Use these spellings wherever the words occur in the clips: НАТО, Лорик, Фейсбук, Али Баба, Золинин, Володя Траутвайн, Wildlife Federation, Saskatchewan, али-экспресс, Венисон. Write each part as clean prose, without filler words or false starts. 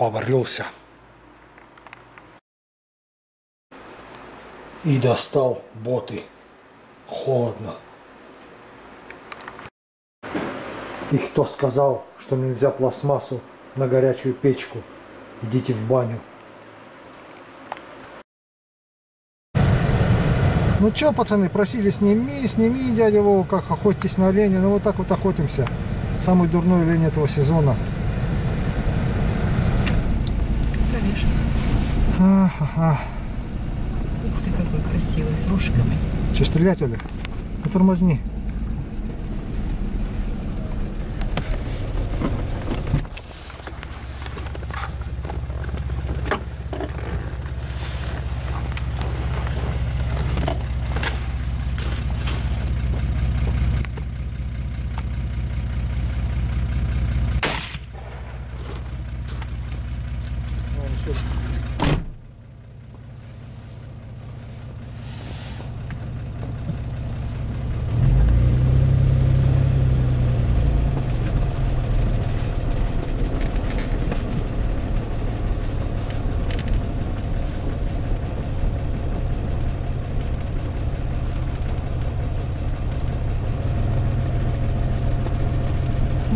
поварился. И достал боты. Холодно. И кто сказал, что нельзя пластмассу на горячую печку? Идите в баню. Ну чё, пацаны, просили, сними, дядя Вова, как охотитесь на оленя. Ну вот так вот охотимся. Самый дурной олень этого сезона. Ух ты, какой красивый, с рожками. Чё, стрелять, Оля? Потормозни.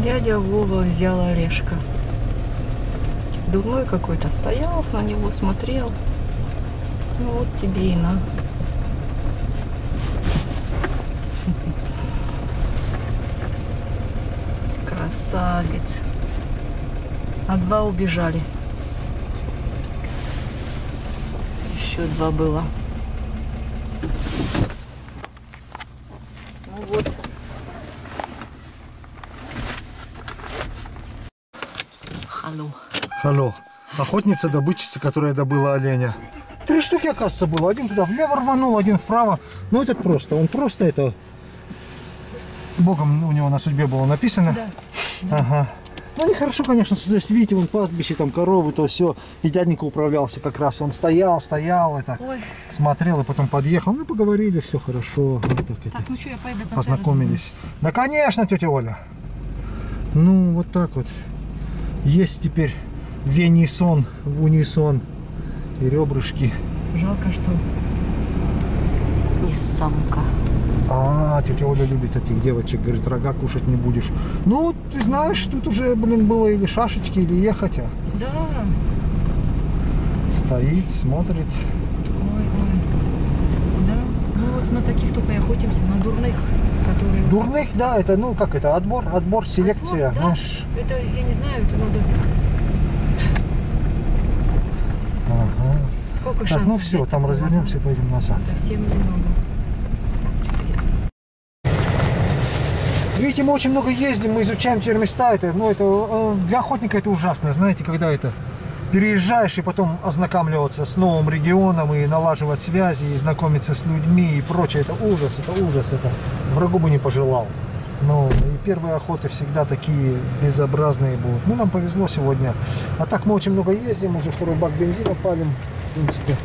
Дядя Вова взял орешка. Дурной какой-то стоял, на него смотрел. Ну вот тебе и на. Красавец. А два убежали. Еще два было. Ну вот. Алло. Охотница-добытчица, которая добыла оленя. Три штуки, оказывается, было. Один туда влево рванул, один вправо. Но этот просто. Он просто это... Богом у него на судьбе было написано. Да. Ага. Ну, нехорошо, конечно. То есть, видите, вон пастбище, там коровы, то все. И дяденька управлялся как раз. Он стоял, это... Ой. Смотрел и потом подъехал. Ну, поговорили, все хорошо. Вот так, ну что, я пойду. Познакомились. Разумею. Да, конечно, тетя Оля. Ну, вот так вот. Есть теперь... Венисон, в унисон и ребрышки. Жалко, что не самка. А, тетя Оля любит этих девочек, говорит, рога кушать не будешь. Ну, ты знаешь, тут уже, блин, было или шашечки, или ехать. А. Да. Стоит, смотрит. Ой, да. Ну вот на таких только и охотимся, на дурных. Которые... Дурных, да, это, ну как это, отбор, селекция. Отбор, да? Наш... Это, я не знаю, это надо... Ага. Сколько шансов? Так, ну все, там развернемся и пойдем назад. Совсем немного. Видите, мы очень много ездим, мы изучаем теперь места. Это, ну, это для охотника это ужасно, знаете, когда это переезжаешь и потом ознакомливаться с новым регионом и налаживать связи и знакомиться с людьми и прочее. Это ужас, это врагу бы не пожелал. Ну, и первые охоты всегда такие безобразные будут. Ну, нам повезло сегодня. А так мы очень много ездим, уже второй бак бензина палим, в принципе.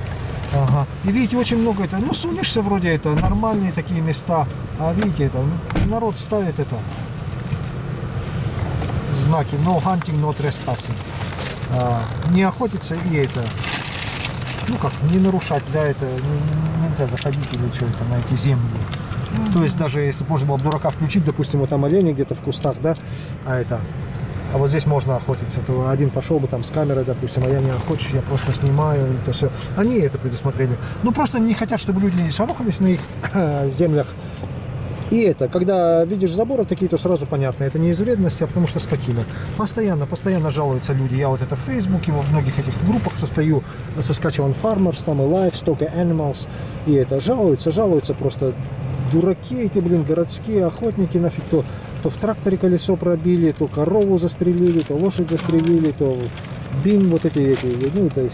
Ага. И видите, очень много это. Ну, сунешься вроде это, нормальные такие места. А видите, это, народ ставит это. Знаки. No hunting, no trespassing. А, не охотиться и это. Ну как, не нарушать, да, это нельзя заходить или что это, на эти земли. То есть даже если можно было дурака включить, допустим, вот там олени где-то в кустах, да, а вот здесь можно охотиться, то один пошел бы там с камерой, допустим, а я не охочусь, я просто снимаю, то все. Они это предусмотрели. Ну просто не хотят, чтобы люди шарахались на их землях. И это, когда видишь заборы такие, то сразу понятно, это не из вредности, а потому что скотина. Постоянно жалуются люди. Я вот это в Фейсбуке, во многих этих группах состою, Saskatchewan Farmers, там и Livestock, и Animals, и это, жалуются просто... Дураки эти, блин, городские охотники, нафиг, то в тракторе колесо пробили, то корову застрелили, то лошадь застрелили, то бин, вот эти, ну, это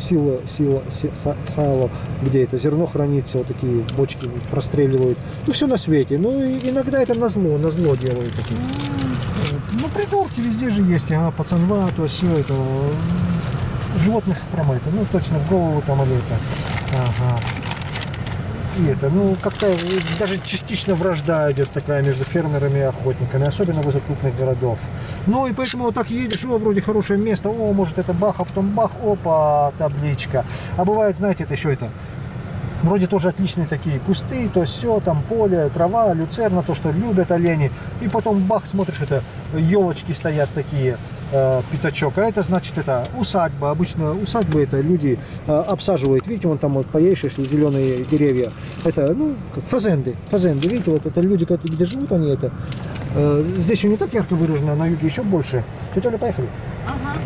сало, где это зерно хранится, вот такие бочки простреливают. Ну, все на свете. Ну, и иногда это на зло делают. Ну, придурки везде же есть, а, пацанва, то все это, животных хромает, ну, точно в голову там, или это, ага. и это, ну, как-то даже частично вражда идет такая между фермерами и охотниками, особенно возле крупных городов. Ну, и поэтому вот так едешь, о, вроде хорошее место, о, может, это бах, а потом бах, опа, табличка. А бывает, знаете, это еще это, вроде тоже отличные такие кусты, то все, там поле, трава, люцерна, то, что любят олени. И потом бах, смотришь, это елочки стоят такие, пятачок. А это значит, это усадьба. Обычно усадьбы это люди обсаживают. Видите, вон там вот поешь, если зеленые деревья. Это, ну, как фазенды. Фазенды, видите, вот это люди, которые где живут, они это. Здесь еще не так ярко выражено, а на юге еще больше. Тетя Оля, поехали. Ага.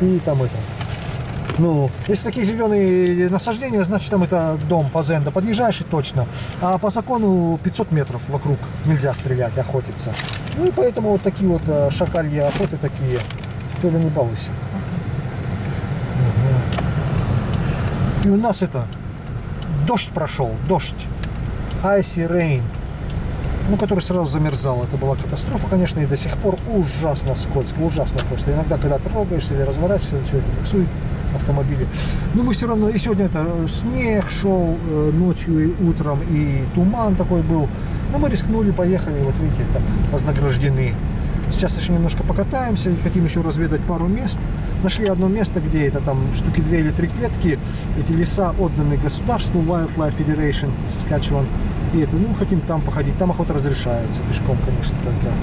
И там это. Ну, если такие зеленые насаждения, значит, там это дом, фазенда. Подъезжаешь и точно. А по закону 500 метров вокруг нельзя стрелять, охотиться. Ну, и поэтому вот такие вот шакальи охоты такие. Только не балуйся. Угу. И у нас это... Дождь прошел, дождь. Icy rain. Ну, который сразу замерзал. Это была катастрофа, конечно, и до сих пор ужасно скользко, ужасно просто. Иногда, когда трогаешься или разворачиваешься, все это буксует. Автомобили. Но мы все равно, и сегодня это снег шел ночью и утром, и туман такой был. Но мы рискнули, поехали, вот видите, там вознаграждены. Сейчас еще немножко покатаемся и хотим еще разведать пару мест. Нашли одно место, где это там штуки 2 или 3 клетки. Эти леса отданы государству, Wildlife Federation, Saskatchewan. И это, ну, хотим там походить. Там охота разрешается, пешком, конечно, только.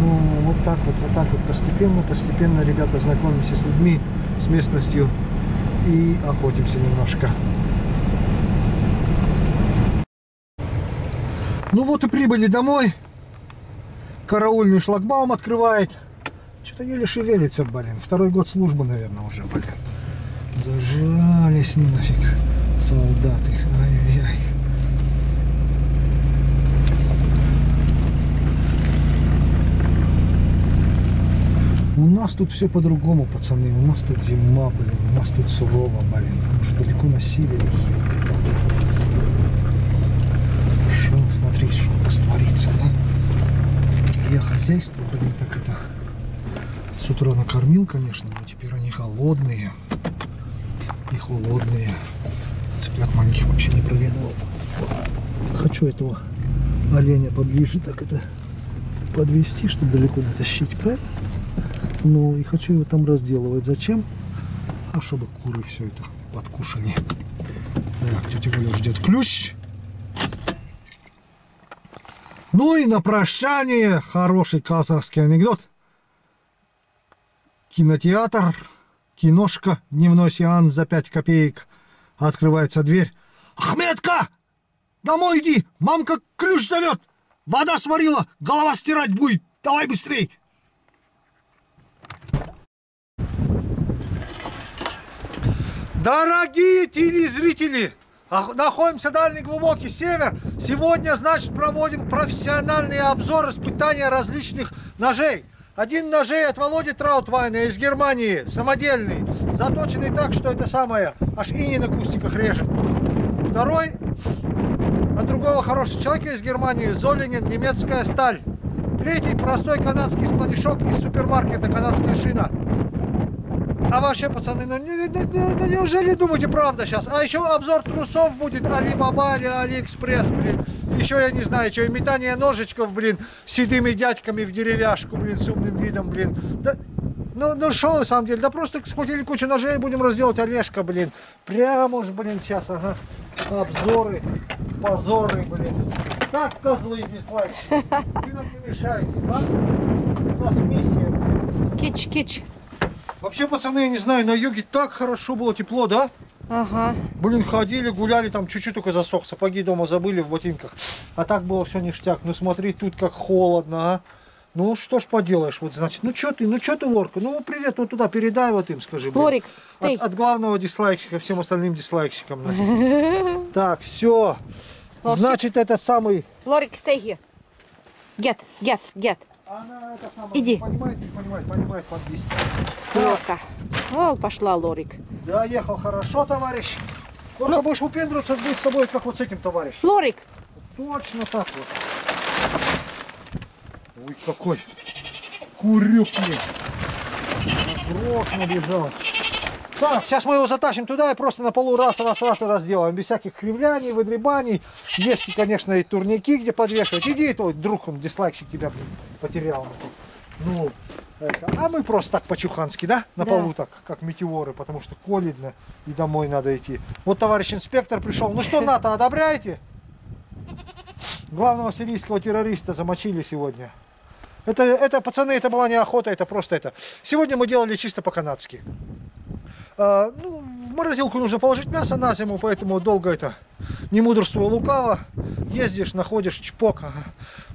Ну, вот так вот, постепенно, постепенно, ребята, знакомимся с людьми, с местностью и охотимся немножко. Ну вот и прибыли домой. Караульный шлагбаум открывает. Что-то еле шевелится, блин. 2-й год службы, наверное, уже, блин. Зажрались нафиг солдаты. Ай-яй-яй. У нас тут все по-другому, пацаны. У нас тут зима, блин. У нас тут сурово, блин. Мы уже далеко на севере. Шел, смотри, что у нас творится, да? Я хозяйство, блин, так это... С утра накормил, конечно, но теперь они голодные. И холодные. Цыплят маленьких вообще не проведывал. Хочу этого оленя поближе так это подвести, чтобы далеко дотащить, правильно? Ну и хочу его там разделывать. Зачем? А чтобы куры все это подкушали. Так, тетя Валя ждет ключ. Ну и на прощание хороший казахский анекдот. Кинотеатр, киношка, дневной сеанс за 5 копеек. Открывается дверь. Ахметка! Домой иди! Мамка ключ зовет! Вода сварила, голова стирать будет! Давай быстрей! Дорогие телезрители, находимся дальний глубокий север. Сегодня, значит, проводим профессиональный обзор испытания различных ножей. Один ножей от Володи Траутвайна из Германии, самодельный, заточенный так, что это самое, аж иней на кустиках режет. Второй от другого хорошего человека из Германии, Золинин, немецкая сталь. Третий простой канадский складишок из супермаркета, канадская шина. А вообще, пацаны, ну неужели думаете правда сейчас? А еще обзор трусов будет Али Баба или Али-Экспресс, блин. Еще я не знаю, что и метание ножичков, блин, с седыми дядьками в деревяшку, блин, с умным видом, блин. Да, ну шо на самом деле, да просто схватили кучу ножей и будем разделать орешка, блин. Прямо уж, блин, сейчас, ага. Обзоры, позоры, блин. Как козлы дизлайк. Вы нам не мешаете, да? У нас миссия, блин. Кич-кич. Вообще, пацаны, я не знаю, на юге так хорошо было, тепло, да? Ага. Блин, ходили, гуляли, там чуть-чуть только засох, сапоги дома забыли в ботинках. А так было все ништяк. Ну смотри, тут как холодно, а. Ну что ж поделаешь, вот значит, ну что ты, Лорка? Ну привет, вот туда передай вот им, скажи. Лорик, стой. От главного дизлайкщика всем остальным дизлайкщикам. Так, все. Значит, это самый... Лорик, стейки. Get. Она это самое, иди. Понимает, подвиски. Лорка. О, пошла, Лорик. Да, ехал хорошо, товарищ. Лорка, ну, будешь выпендриваться, будет с тобой, как вот с этим, товарищ. Лорик. Точно так вот. Ой, какой курюк, блин. Грох набежал. Так, сейчас мы его затащим туда и просто на полу раз сделаем. Без всяких кривляний, выдребаний. Есть, конечно, и турники, где подвешивать. Иди, твой друг, он дизлайкщик тебя, блин, потерял. Ну, это. А мы просто так по-чухански, да? На полу так, как метеоры, потому что колидно и домой надо идти. Вот товарищ инспектор пришел. Ну что, НАТО, одобряете? Главного сирийского террориста замочили сегодня. Это, пацаны, это была не охота, это просто это. Сегодня мы делали чисто по-канадски. Ну, в морозилку нужно положить мясо на зиму, поэтому долго это, не мудрствуя лукаво, ездишь, находишь, чпок. Ага.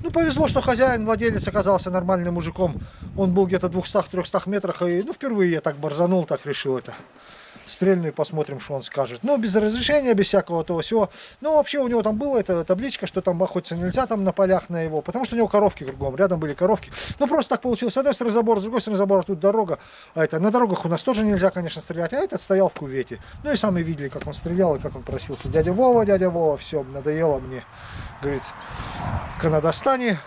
Ну, повезло, что хозяин, владелец оказался нормальным мужиком. Он был где-то в 200-300 метрах, и, ну, впервые я так борзанул, так решил это. Стрельну и посмотрим, что он скажет. Ну, без разрешения, без всякого того всего. Но вообще у него там была эта табличка, что там охотиться нельзя там на полях на его, потому что у него коровки кругом, рядом были коровки. Ну, просто так получилось. С одной стороны забор, с другой стороны забор, а тут дорога. А это, на дорогах у нас тоже нельзя, конечно, стрелять. А этот стоял в кювете. Ну, и сами видели, как он стрелял и как он просился. Дядя Вова, все, надоело мне. Говорит, в Канадостане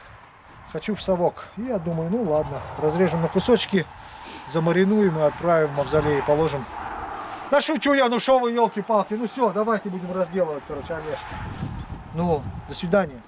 хочу в совок. И я думаю, ну ладно, разрежем на кусочки, замаринуем и отправим в мавзолей и положим. Да шучу я, ну шо вы, елки-палки, ну все, давайте будем разделывать, короче, орешки. Ну, до свидания.